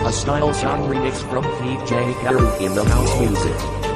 A style song remix from DJ Karu in the house music.